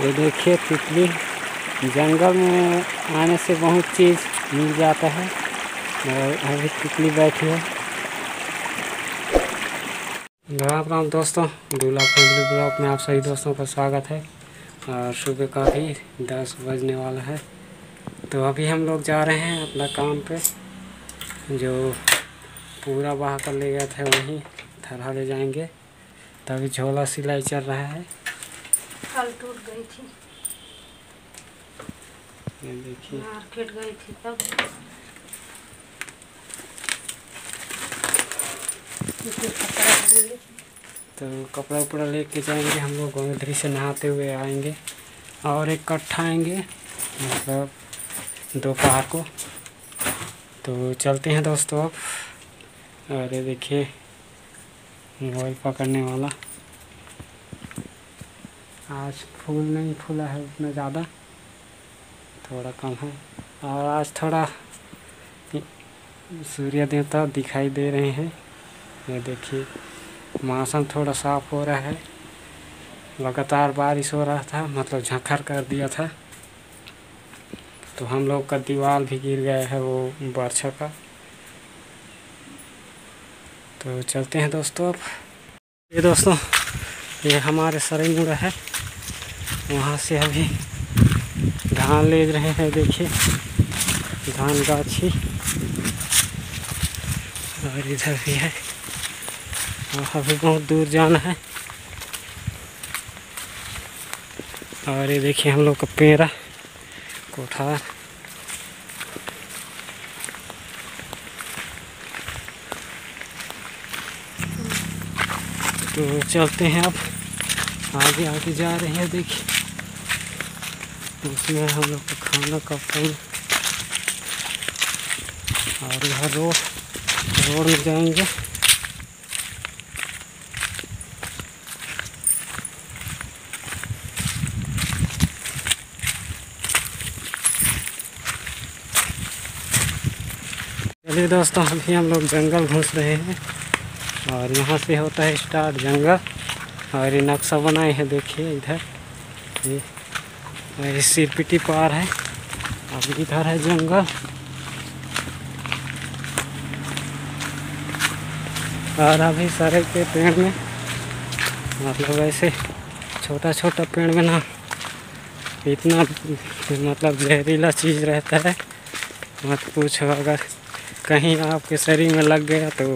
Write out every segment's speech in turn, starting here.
ये देखिए तितली। जंगल में आने से बहुत चीज़ मिल जाता है। और अभी तितली बैठी है। राम राम दोस्तों, दूल्हा फैमिली ब्लॉग में आप सभी दोस्तों का स्वागत है। और सुबह का भी 10 बजने वाला है। तो अभी हम लोग जा रहे हैं अपना काम पे। जो पूरा बहा कर ले गया था वहीं थरहा ले जाएंगे। तभी झोला सिलाई चल रहा है। कल टूट गई थी, ये देखिए मार्केट गई थी तब। तो कपड़ा उपड़ा लेके जाएंगे हम लोग। गोधरी से नहाते हुए आएंगे और एक कट्ठा आएंगे, मतलब दोपहर को। तो चलते हैं दोस्तों अब। अरे देखिए मोबाइल पकड़ने वाला। आज फूल नहीं फूला है उतना ज़्यादा, थोड़ा कम है। और आज थोड़ा सूर्य देवता दिखाई दे रहे हैं। ये देखिए मौसम थोड़ा साफ हो रहा है। लगातार बारिश हो रहा था, मतलब झंखर कर दिया था। तो हम लोग का दीवार भी गिर गया है वो वर्षा का। तो चलते हैं दोस्तों अब। ये दोस्तों ये हमारे सरईमुड़ा है, वहाँ से अभी धान ले रहे हैं। देखिए धान गाछी। और इधर भी है। और अभी बहुत दूर जाना है। और ये देखिए हम लोग का पेड़ा कोठार। तो चलते हैं अब, आगे आगे जा रहे हैं। देखिए उसमें हम लोग का खाना का फूल। और यहाँ रोड में जाएंगे। चलिए दोस्तों अभी हम लोग जंगल घुस रहे हैं। और यहाँ से होता है स्टार्ट जंगल। और ये नक्शा बनाए हैं देखिए इधर। ये सिरपिटी पार है, अब इधर है जंगल। और अभी सड़क के पेड़ में, मतलब ऐसे छोटा छोटा पेड़ में ना इतना, मतलब जहरीला चीज़ रहता है, मत पूछो। अगर कहीं आपके शरीर में लग गया तो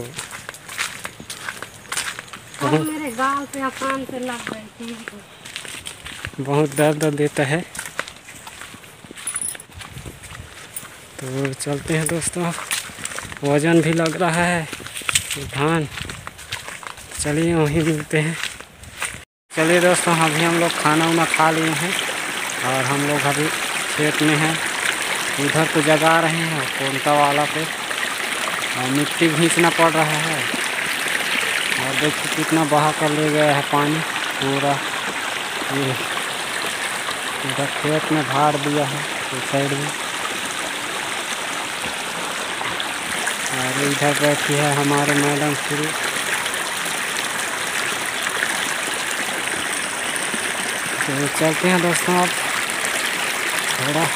मेरे गाल पे कान पे लग गई थी, बहुत दर्द देता है। तो चलते हैं दोस्तों, वजन भी लग रहा है धान। चलिए वहीं मिलते हैं। चलिए दोस्तों अभी हम लोग खाना वाना खा लिए हैं। और हम लोग अभी खेत में हैं, उधर को जगा रहे हैं कोनता वाला पे। और मिट्टी घींचना पड़ रहा है। और देखिए कितना बहा कर ले गया है पानी पूरा। ये इधर खेत में भाड़ दिया है इस साइड में। और इधर बैठी है हमारे मैडम श्री। तो चलते हैं दोस्तों अब, थोड़ा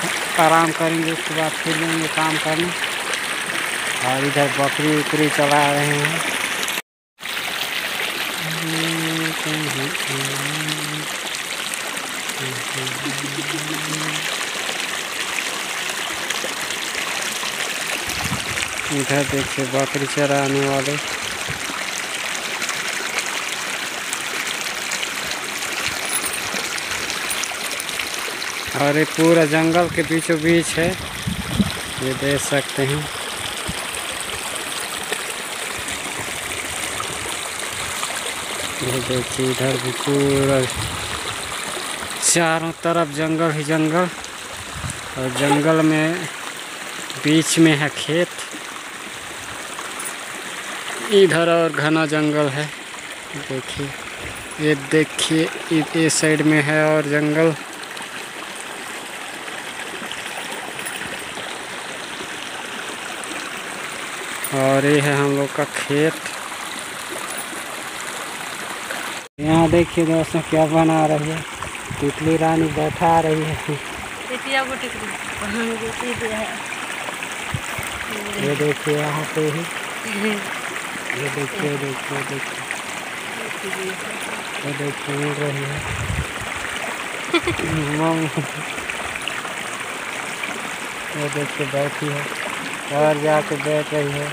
आराम करेंगे, उसके बाद फिर लेंगे काम करने। और इधर बकरी उकरी चला रहे हैं। इधर देखिए बकरी चराने वाले। और ये पूरा जंगल के बीचों बीच है, ये देख सकते हैं। ये देखिए इधर भी पूरा चारों तरफ जंगल ही जंगल। और जंगल में बीच में है खेत। इधर और घना जंगल है। देखिए ये देखिए इस साइड में है और जंगल। और ये है हम लोग का खेत। यहाँ देखिए दोस्तों क्या बना रही है टिकली रानी बैठा रही है। ये देखिए यहाँ पे ही, ये देखिए देखिए देखिए, ये देखिए उड़ रही है मम्मी, ये देखिए बैठी है और जाके बैठ रही है।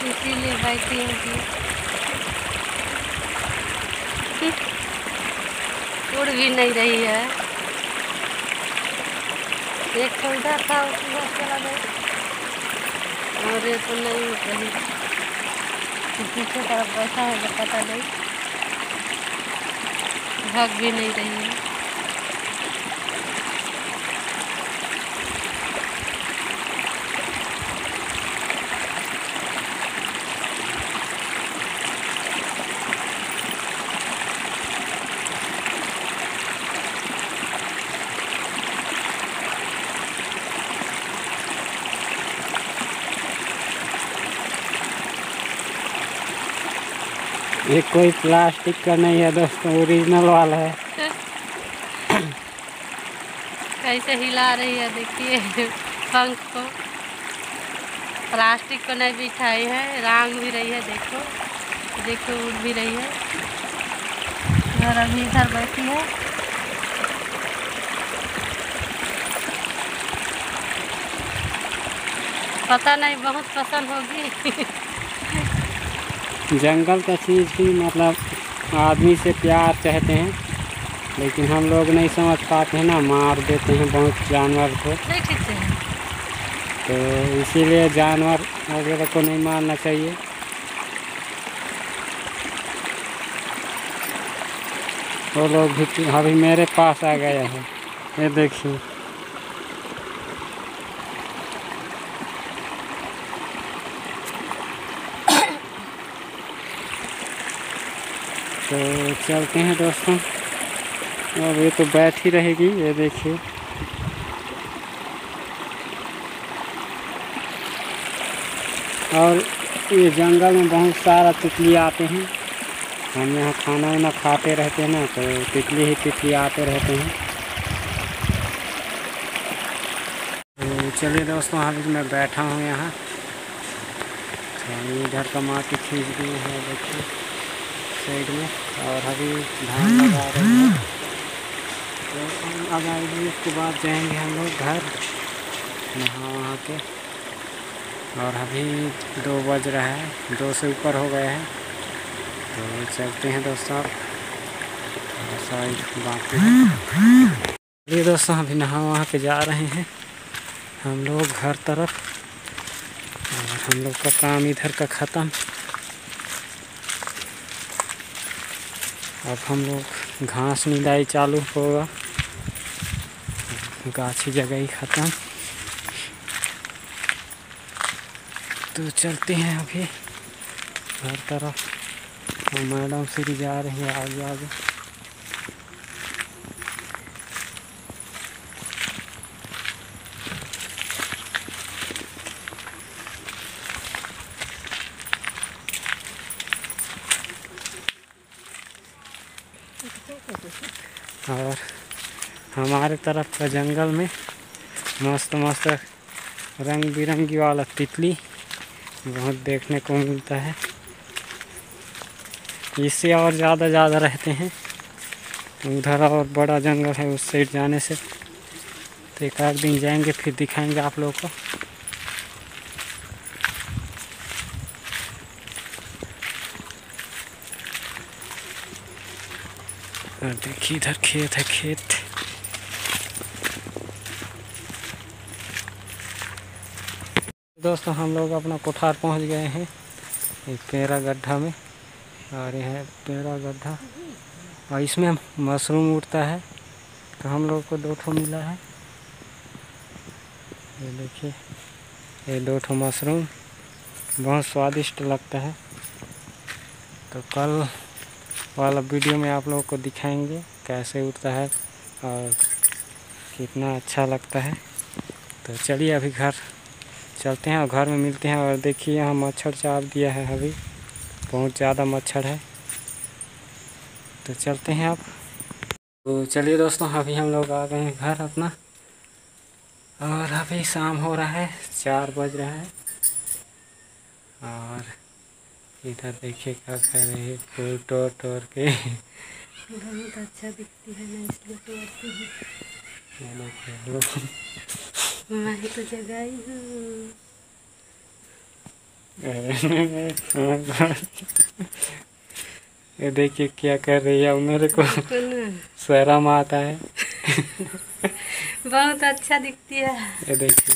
इसीलिए बैठी होगी, उड़ भी नहीं रही है। एक पौधा था उसमें चला गया और ये तो नहीं कहीं पीछे तरफ बैठा है, पता नहीं भाग भी नहीं रही है। ये कोई प्लास्टिक का नहीं है दोस्तों, ओरिजिनल वाला है। कैसे हिला रही है देखिए पंख को, प्लास्टिक को नहीं बिठाई है, रांग भी रही है। देखो देखो उड़ भी रही है और अभी इधर बैठी है। पता नहीं बहुत पसंद होगी। जंगल का चीज़ भी मतलब आदमी से प्यार कहते हैं, लेकिन हम लोग नहीं समझ पाते हैं ना, मार देते हैं बहुत जानवर को, तो इसीलिए जानवर वगैरह को नहीं मारना चाहिए। वो लोग भी अभी मेरे पास आ गए हैं, ये देखिए। तो चलते हैं दोस्तों, अब ये तो बैठ ही रहेगी। ये देखिए और ये जंगल में बहुत सारा तितली आते हैं, हम यहाँ खाना वाना खाते रहते हैं ना, तो तितली ही तितली आते रहते हैं। तो चलिए दोस्तों, अभी मैं बैठा हूँ यहाँ, तो इधर का माटी खींच दी है देखिए साइड में, और अभी धान लगा रहे हैं। तो अब आएगी, उसके बाद जाएंगे हम लोग घर नहा वहा के। और अभी 2 बज रहा है, 2 से ऊपर हो गया है, तो चलते हैं दोस्तों। बाकी दोस्तों अभी नहा वहा के जा रहे हैं हम लोग घर तरफ, और हम लोग का काम इधर का ख़त्म। अब हम लोग घास निदाई चालू होगा, गाछी जगह ही ख़त्म। तो चलते हैं अभी हर तरफ, तो मैडम फिर जा रही है आगे आगे। और हमारे तरफ का जंगल में मस्त मस्त रंग बिरंगी वाला तितली बहुत देखने को मिलता है, इससे और ज़्यादा रहते हैं। उधर और बड़ा जंगल है उस साइड जाने से, तो एक आध दिन जाएंगे फिर दिखाएंगे आप लोगों को। देखिए इधर खेत है, खेत दोस्तों हम लोग अपना कोठार पहुंच गए हैं। ये पेड़ा गड्ढा में, और यह है पेड़ा गड्ढा, और इसमें मशरूम उठता है। तो हम लोग को 2 ठो मिला है, ये देखिए, ये 2 ठो मशरूम बहुत स्वादिष्ट लगता है। तो कल वाला वीडियो में आप लोगों को दिखाएंगे कैसे उठता है और कितना अच्छा लगता है। तो चलिए अभी घर चलते हैं और घर में मिलते हैं। और देखिए यहाँ मच्छर चाप दिया है, अभी बहुत ज़्यादा मच्छर है। तो चलते हैं आप। तो चलिए दोस्तों, अभी हम लोग आ गए हैं घर अपना, और अभी शाम हो रहा है, 4 बज रहा है। और इधर देखिए क्या कर रहे हैं, फूल तोड़ के बहुत अच्छा दिखती है, मैं इसलिए तोड़ती हूँ। मैं तो जगह ही हूँ। ये देखिए क्या कर रही है, मेरे को शर्म आता है। बहुत अच्छा दिखती है। ये देखिए,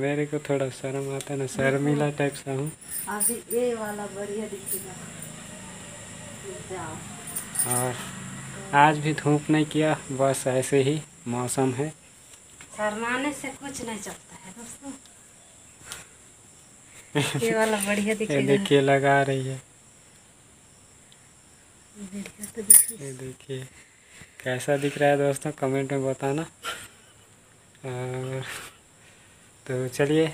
मेरे को थोड़ा शर्म आता है ना, शर्मिला टाइप सा हूँ। अभी ये वाला बढ़िया दिखेगा। और आज भी धूप नहीं किया, बस ऐसे ही मौसम है। शर्माने से कुछ नहीं चलता है दोस्तों। ये वाला बढ़िया दिखेगा। ये देखिए लगा रही है, ये देखिए कैसा दिख रहा है दोस्तों, कमेंट में बताना। और तो चलिए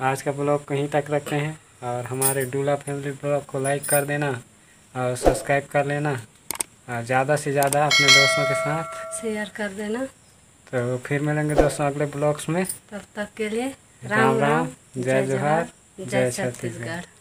आज का ब्लॉग कहीं तक रखते हैं, और हमारे डूला फैमिली ब्लॉग को लाइक कर देना और सब्सक्राइब कर लेना, और ज़्यादा से ज़्यादा अपने दोस्तों के साथ शेयर कर देना। तो फिर मिलेंगे दोस्तों अगले ब्लॉग्स में, तब तक के लिए राम राम, जय जोहार, जय छत्तीसगढ़।